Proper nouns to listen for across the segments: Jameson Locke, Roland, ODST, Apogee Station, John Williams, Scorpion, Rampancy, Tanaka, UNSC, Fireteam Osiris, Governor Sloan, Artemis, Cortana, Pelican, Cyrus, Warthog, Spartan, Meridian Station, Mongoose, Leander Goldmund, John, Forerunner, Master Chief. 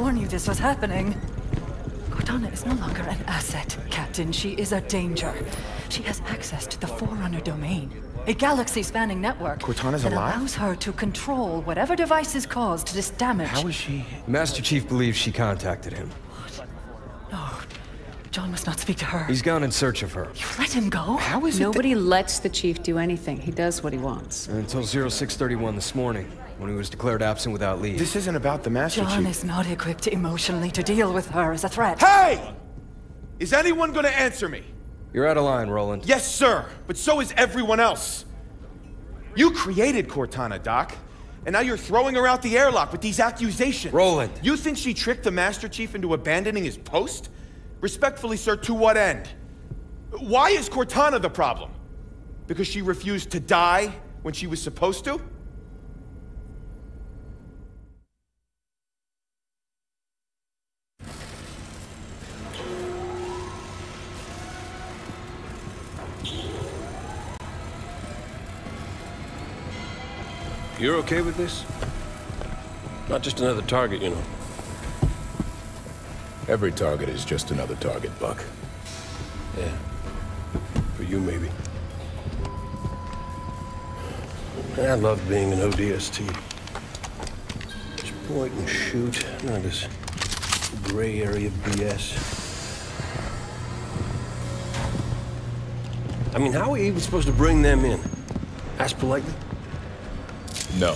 warn you this was happening. Cortana is no longer an asset, Captain. She is a danger. She has access to the Forerunner domain, a galaxy-spanning network. Cortana's alive? Allows her to control whatever devices caused this damage. How is she? Master Chief believes she contacted him. What? No. John must not speak to her. He's gone in search of her. You let him go? How is it? Nobody lets the Chief do anything. He does what he wants. Until 0631 this morning, when he was declared absent without leave. This isn't about the Master Chief. John is not equipped emotionally to deal with her as a threat. Hey! Is anyone gonna answer me? You're out of line, Roland. Yes, sir, but so is everyone else. You created Cortana, Doc, and now you're throwing her out the airlock with these accusations. Roland. You think she tricked the Master Chief into abandoning his post? Respectfully, sir, to what end? Why is Cortana the problem? Because she refused to die when she was supposed to? You're okay with this? Not just another target, you know. Every target is just another target, Buck. Yeah. For you, maybe. I love being an ODST. Just point and shoot, not this gray area of BS. I mean, how are we even supposed to bring them in? Ask politely? No.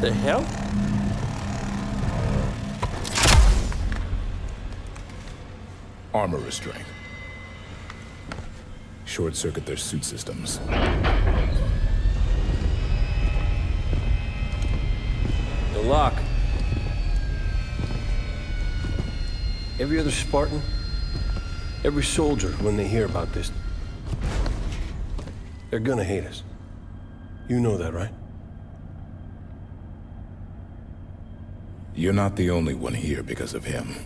The hell? Armor restraint. Short circuit their suit systems. The lock. Every other Spartan, every soldier, when they hear about this, they're gonna hate us. You know that, right? You're not the only one here because of him.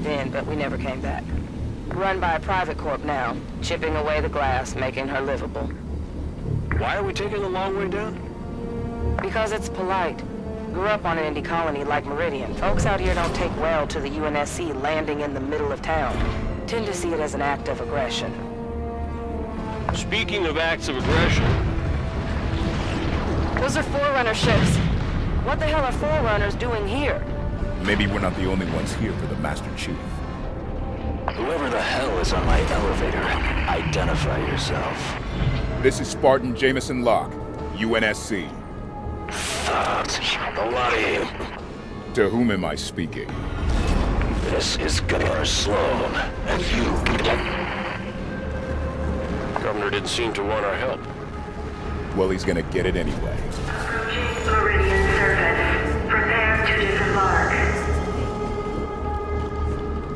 Then, but we never came back. Run by a private corp now, chipping away the glass, making her livable. Why are we taking the long way down? Because it's polite. Grew up on an indie colony like Meridian. Folks out here don't take well to the UNSC landing in the middle of town. Tend to see it as an act of aggression. Speaking of acts of aggression... Those are Forerunner ships. What the hell are Forerunners doing here? Maybe we're not the only ones here for the Master Chief. Whoever the hell is on my elevator, identify yourself. This is Spartan Jameson Locke, UNSC. Fuck, a lot of you. To whom am I speaking? This is Governor Sloan, and you... Governor didn't seem to want our help. Well, he's gonna get it anyway. Apogee Meridian service. Prepare to disembark.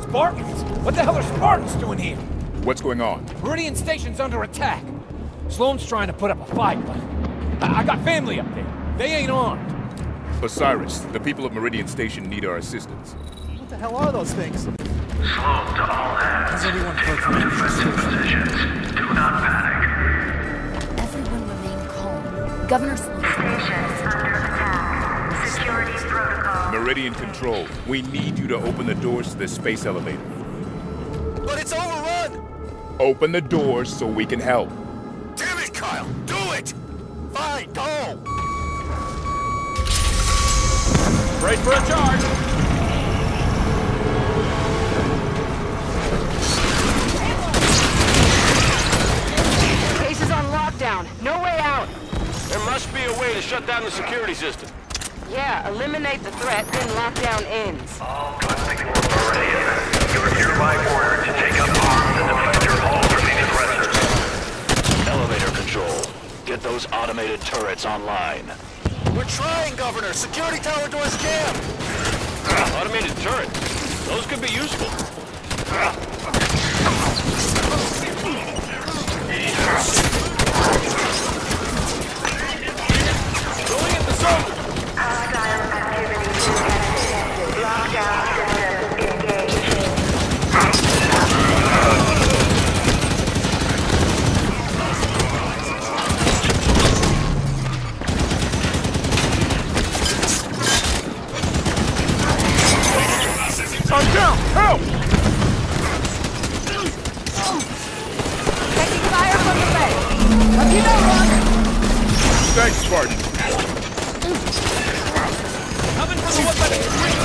Spartans? What the hell are Spartans doing here? What's going on? Meridian Station's under attack. Sloan's trying to put up a fight, but I got family up there. They ain't armed. Osiris, the people of Meridian Station need our assistance. What the hell are those things? Sloan to all hands. Take up defensive positions. Do not panic. Everyone remain calm. Governor Sloan. Station's under attack. Security protocol. Meridian Control, we need you to open the doors to the space elevator. But it's overrun! Open the doors so we can help. Damn it, Kyle! Do it! Fine, go! Ready for a charge! The case is on lockdown. No way out! There must be a way to shut down the security system. Yeah, eliminate the threat, then lock down ends. All Classic Meridian, you are hereby ordered to take up arms and defend your hall from these oppressors. Elevator control, get those automated turrets online. We're trying, Governor. Security tower doors jammed. Automated turret. Those could be useful. Going at the zone. Hostile activity detected. Lockdown system engaged. I'm down! Help! Taking fire from the bay. Up you go, Rock! Thanks, Spartan. Coming for the one by the tree!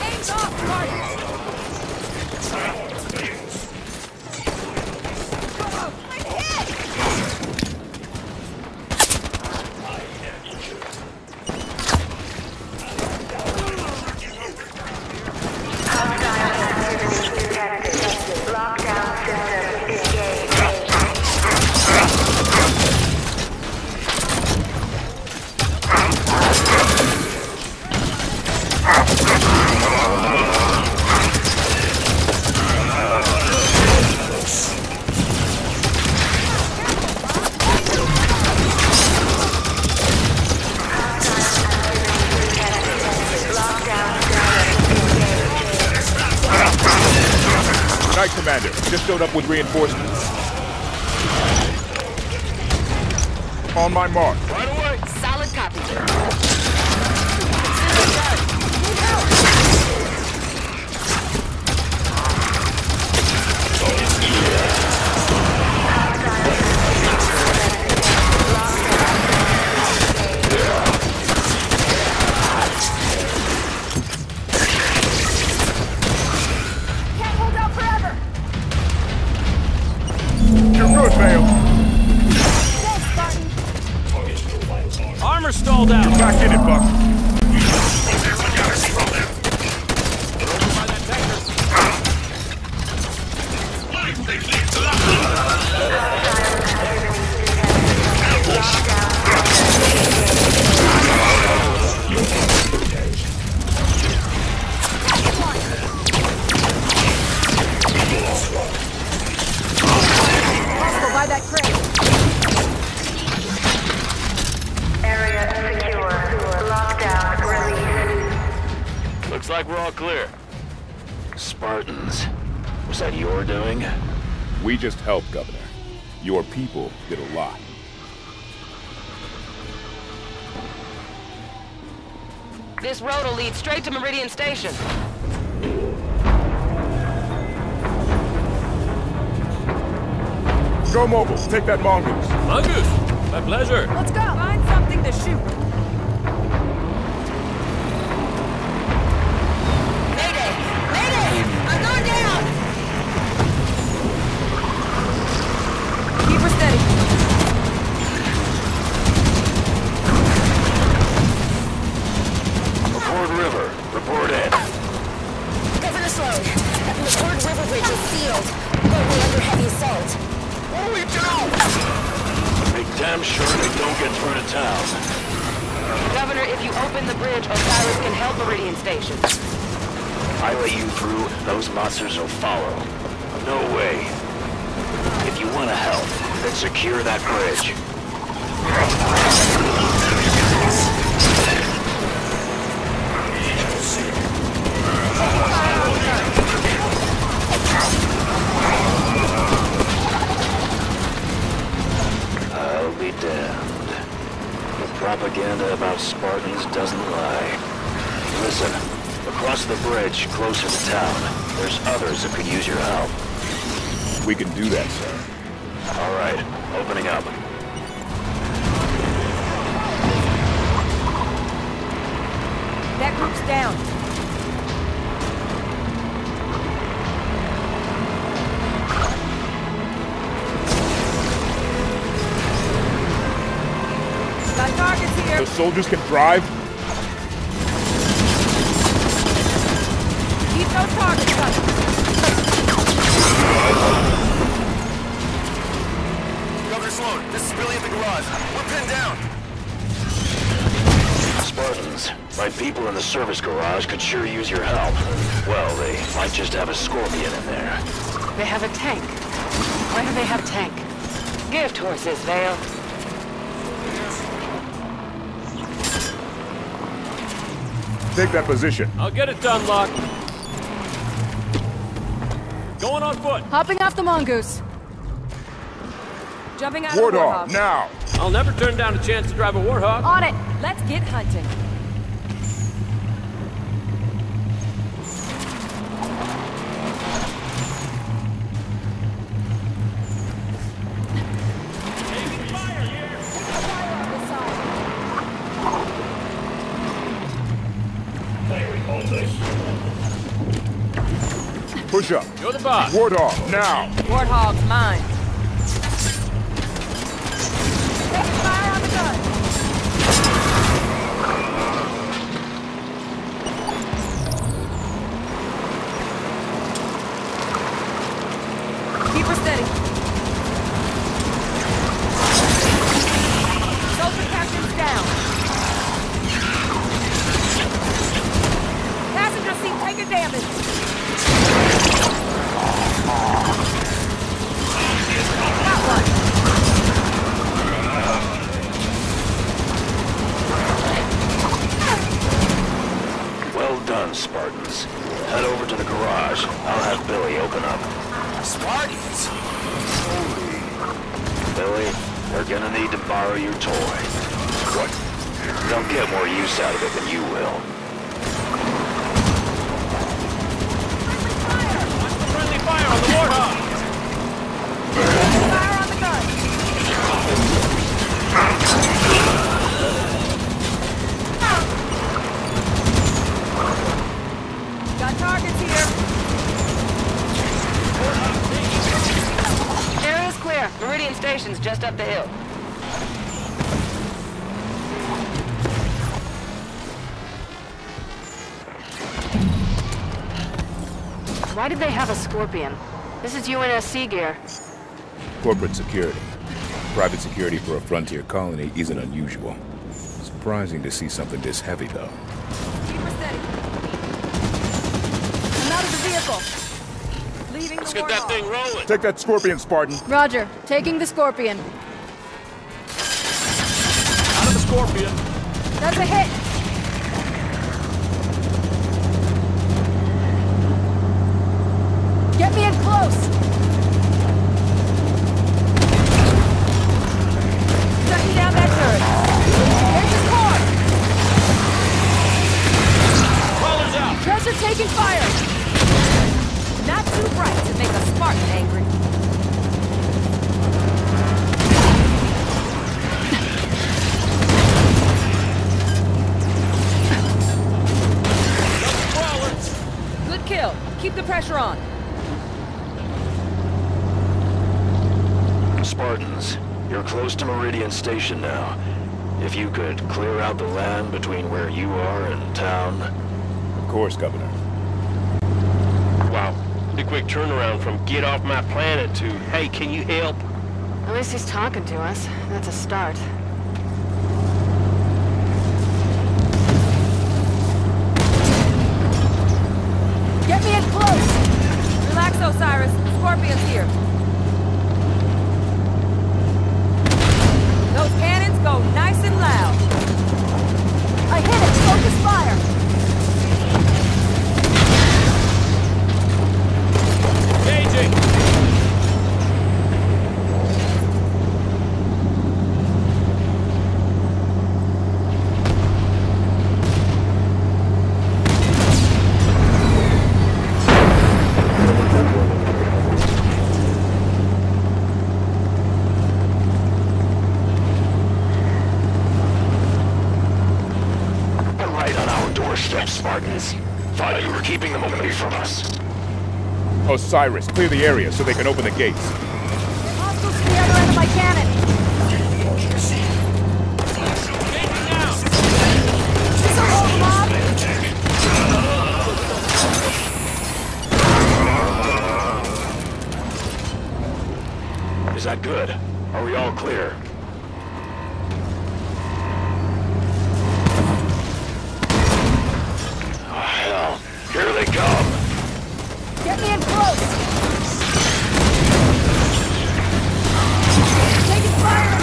Hands off, Spartan! Lockdown system engaged. Night, Commander. Just showed up with reinforcements. On my mark. Right away. Solid copy. Stalled out. You're back in it, Buck. Let's go buy that crate. Looks like we're all clear. Spartans, was that your doing? We just helped, Governor. Your people did a lot. This road will lead straight to Meridian Station. Go mobile, take that Mongoose. Mongoose, my pleasure. Let's go. Find something to shoot. soldiers can drive? Keep no targets up. Governor Sloan, this is Billy at the garage. We're pinned down. Spartans, my people in the service garage could sure use your help. Well, they might just have a Scorpion in there. They have a tank. Why do they have a tank? Gift horses, Vale. Take that position. I'll get it done, Locke. Going on foot. Hopping off the Mongoose. Jumping out of the Warthog. Now! I'll never turn down a chance to drive a Warthog. On it! Let's get hunting. Push up. You're the boss. Warthog, now. Warthog's mine. Take fire on the gun. Keep her steady. Soldier captain's down. Passenger seat taking damage. Well done, Spartans. Head over to the garage. I'll have Billy open up. Spartans? Billy, we're gonna need to borrow your toy. What? They'll get more use out of it than you will. Fire on the Warthog! Fire on the gun! Got targets here. Area's clear. Meridian Station's just up the hill. Why did they have a Scorpion? This is UNSC gear. Corporate security. Private security for a frontier colony isn't unusual. Surprising to see something this heavy, though. Keep her steady. I'm out of the vehicle. Leaving the Warthog. Let's get that thing rolling. Take that Scorpion, Spartan. Roger. Taking the Scorpion. Out of the Scorpion. That's a hit. Get me in close! Shutting down that turret. There's his core! Crawler's out! Treasure taking fire! Not too bright to make a Spartan angry. Good kill. Keep the pressure on. Spartans, you're close to Meridian Station now. If you could clear out the land between where you are and town. Of course, Governor. Wow, pretty quick turnaround from get off my planet to, hey, can you help? At least he's talking to us. That's a start. Get me in close! Relax, Osiris. Scorpion's here. Those cannons go nice and loud. I hit it! Focus fire! Engaging! Cyrus, clear the area so they can open the gates. Hostiles to the other end of my cannon. Engaging now. that good? Are we all clear? Oh, hell. Here they come! Get me in close! Taking fire!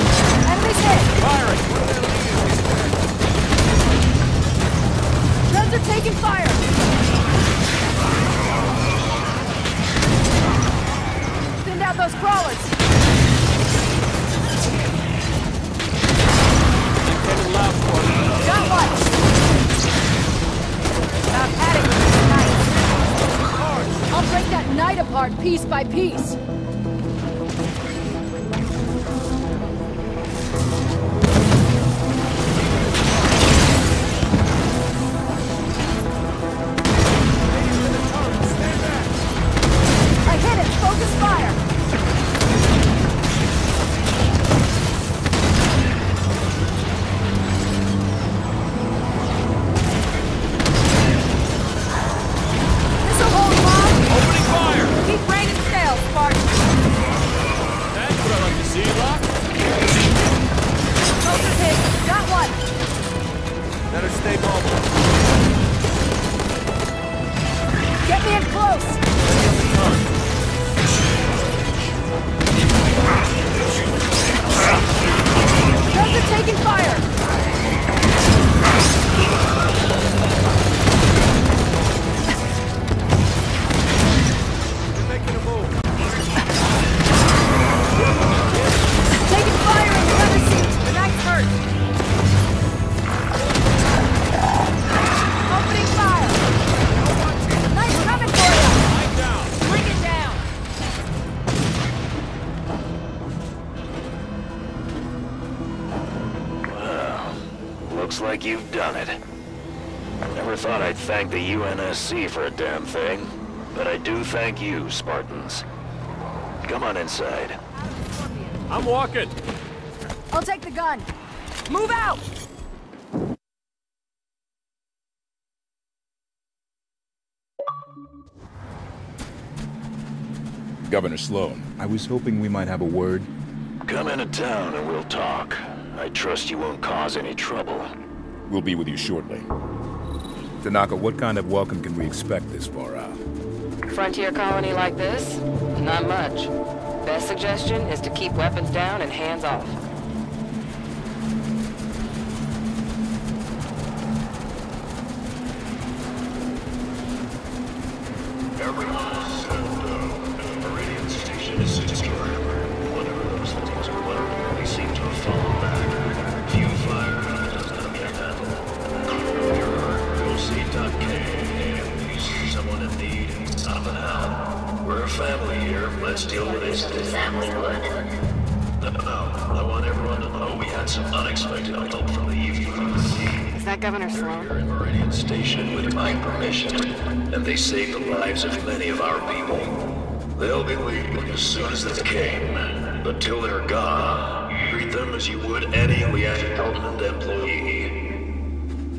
Pointing out! Enemies hit! Firing! Guns are taking fire! Send out those crawlers! Got one! I've had it with this night. I'll break that night apart piece by piece. I hit it! Focus fire! You've done it. Never thought I'd thank the UNSC for a damn thing, but I do thank you, Spartans. Come on inside. I'm walking. I'll take the gun. Move out! Governor Sloan, I was hoping we might have a word. Come into town and we'll talk. I trust you won't cause any trouble. We'll be with you shortly. Tanaka, what kind of welcome can we expect this far out? Frontier colony like this? Not much. Best suggestion is to keep weapons down and hands off. Everyone settle down. Meridian Station is secure. Whatever those things were, well, they seem to have fallen back. Few fire. Someone in need and son of an owl. We're a family here. Let's deal with this as family would. No, I want everyone to know we had some unexpected help from the UNSC. Is that Governor Sloan? We're here in Meridian Station with my permission, and they saved the lives of many of our people. They'll be leaving as soon as they came, but till they're gone, treat them as you would any Leander Goldmund employee.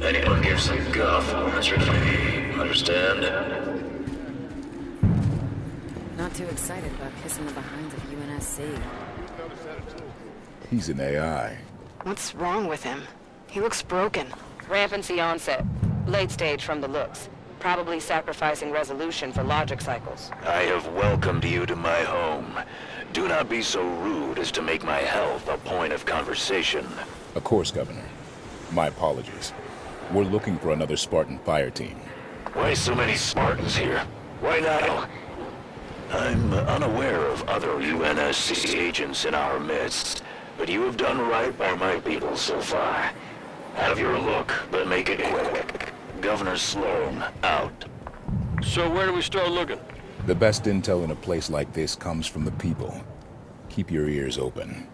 Anyone gives a guff, understand? Not too excited about kissing the behinds of UNSC. He's an AI. What's wrong with him? He looks broken. Rampancy onset. Late stage from the looks. Probably sacrificing resolution for logic cycles. I have welcomed you to my home. Do not be so rude as to make my health a point of conversation. Of course, Governor. My apologies. We're looking for another Spartan fire team. Why so many Spartans here? Why now? I'm unaware of other UNSC agents in our midst, but you have done right by my people so far. Have your look, but make it quick. Governor Sloan, out. So where do we start looking? The best intel in a place like this comes from the people. Keep your ears open.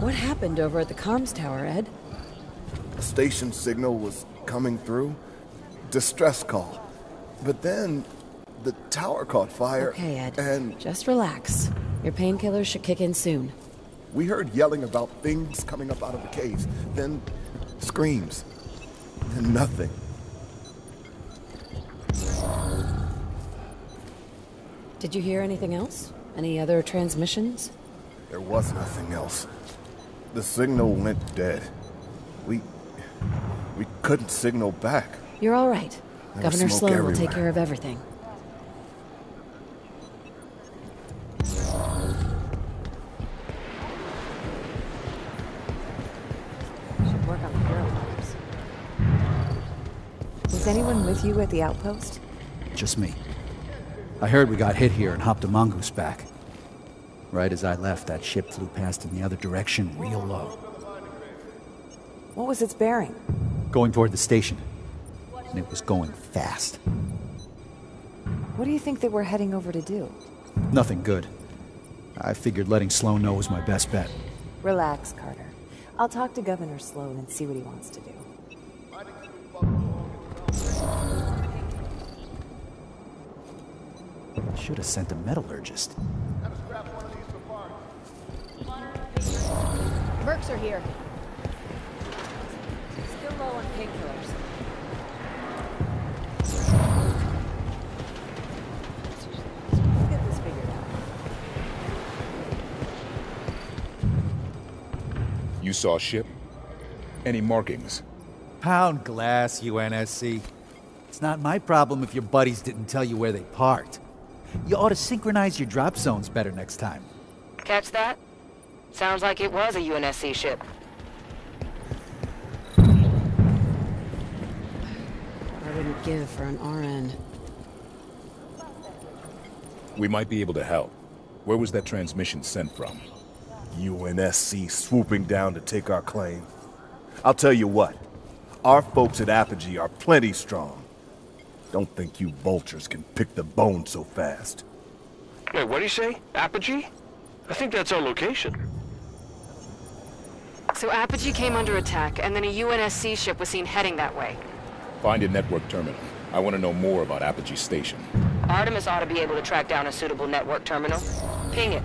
What happened over at the comms tower, Ed? The station signal was coming through. Distress call. But then the tower caught fire. Okay, Ed. And just relax. Your painkillers should kick in soon. We heard yelling about things coming up out of the cave. Then screams. Then nothing. Did you hear anything else? Any other transmissions? There was nothing else. The signal went dead. We couldn't signal back. You're all right. Governor Sloan will take care of everything. Should work on the girl labs. Was anyone with you at the outpost? Just me. I heard we got hit here and hopped a mongoose back. Right as I left, that ship flew past in the other direction, real low. What was its bearing? Going toward the station. And it was going fast. What do you think that we're heading over to do? Nothing good. I figured letting Sloan know was my best bet. Relax, Carter. I'll talk to Governor Sloan and see what he wants to do. I should have sent a metallurgist. Mercs are here. Still low on painkillers. Let's get this figured out. You saw a ship? Any markings? Pound glass, UNSC. It's not my problem if your buddies didn't tell you where they parked. You ought to synchronize your drop zones better next time. Catch that? Sounds like it was a UNSC ship. I wouldn't give for an RN. We might be able to help. Where was that transmission sent from? UNSC swooping down to take our claim. I'll tell you what. Our folks at Apogee are plenty strong. Don't think you vultures can pick the bone so fast. Wait, what do you say? Apogee? I think that's our location. So Apogee came under attack, and then a UNSC ship was seen heading that way. Find a network terminal. I want to know more about Apogee Station. Artemis ought to be able to track down a suitable network terminal. Ping it.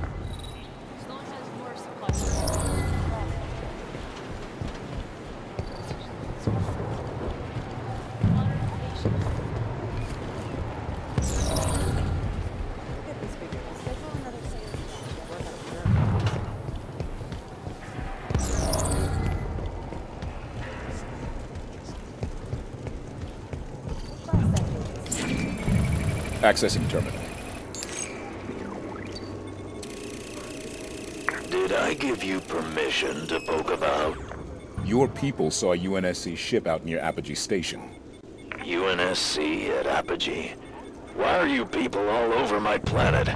Accessing terminal. Did I give you permission to poke about? Your people saw a UNSC ship out near Apogee Station. UNSC at Apogee? Why are you people all over my planet?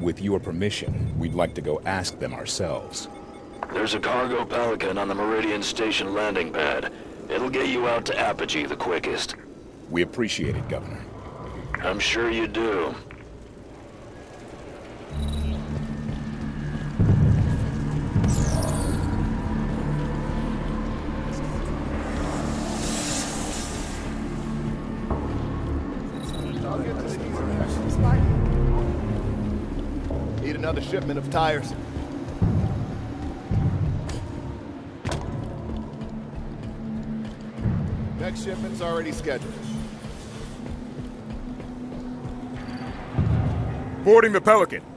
With your permission, we'd like to go ask them ourselves. There's a cargo Pelican on the Meridian Station landing pad. It'll get you out to Apogee the quickest. We appreciate it, Governor. I'm sure you do. Need another shipment of tires. Next shipment's already scheduled. Boarding the Pelican.